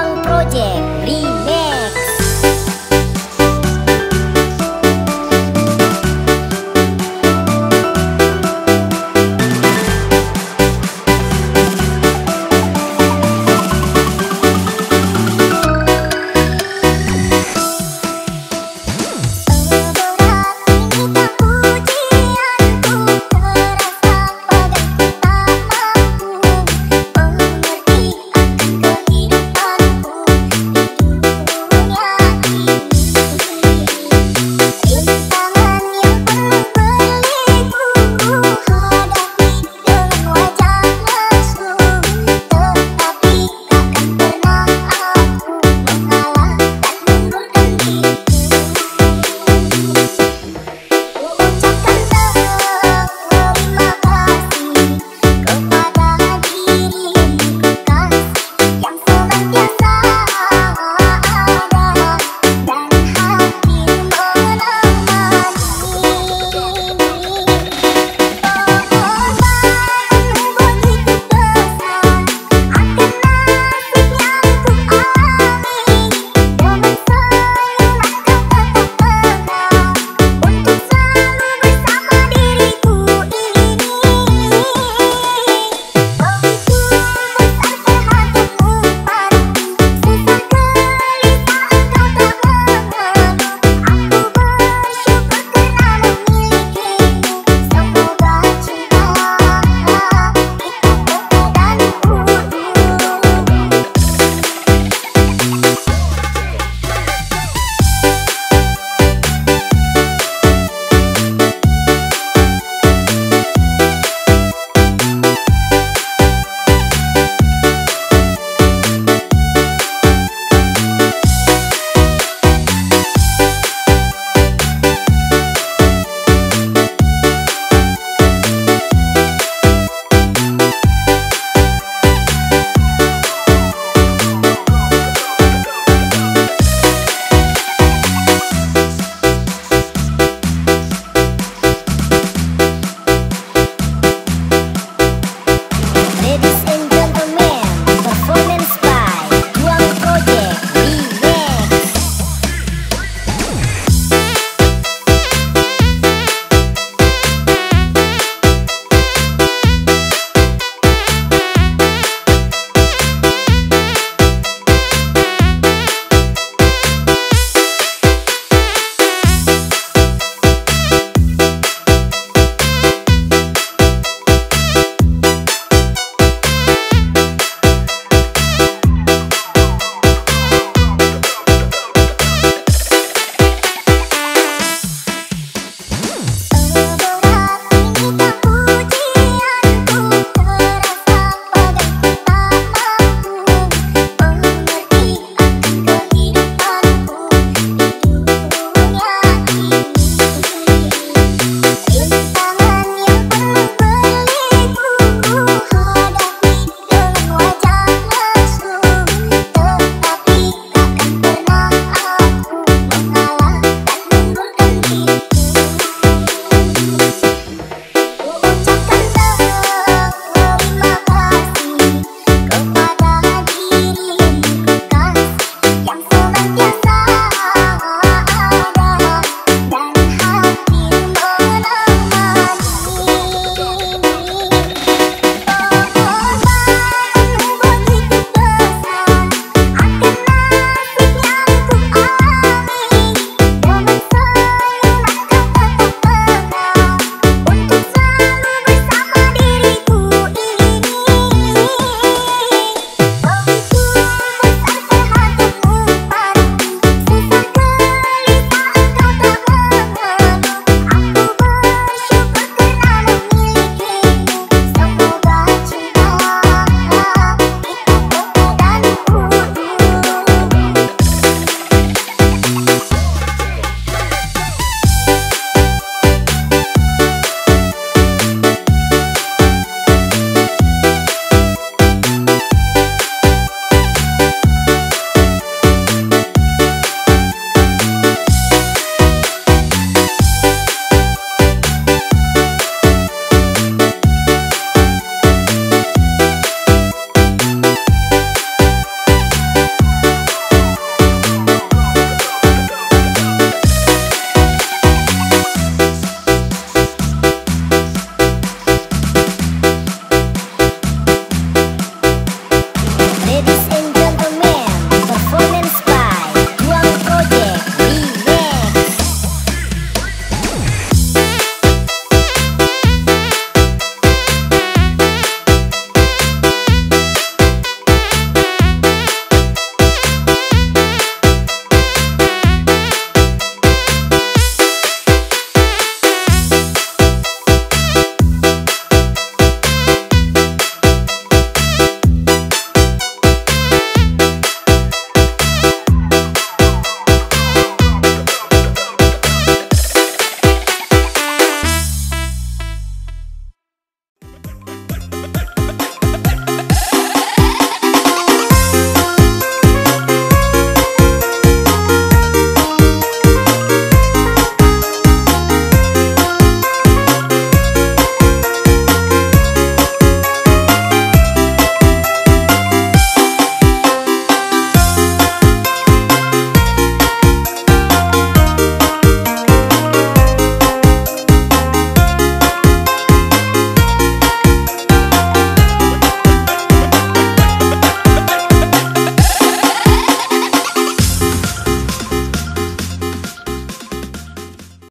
Juang Project.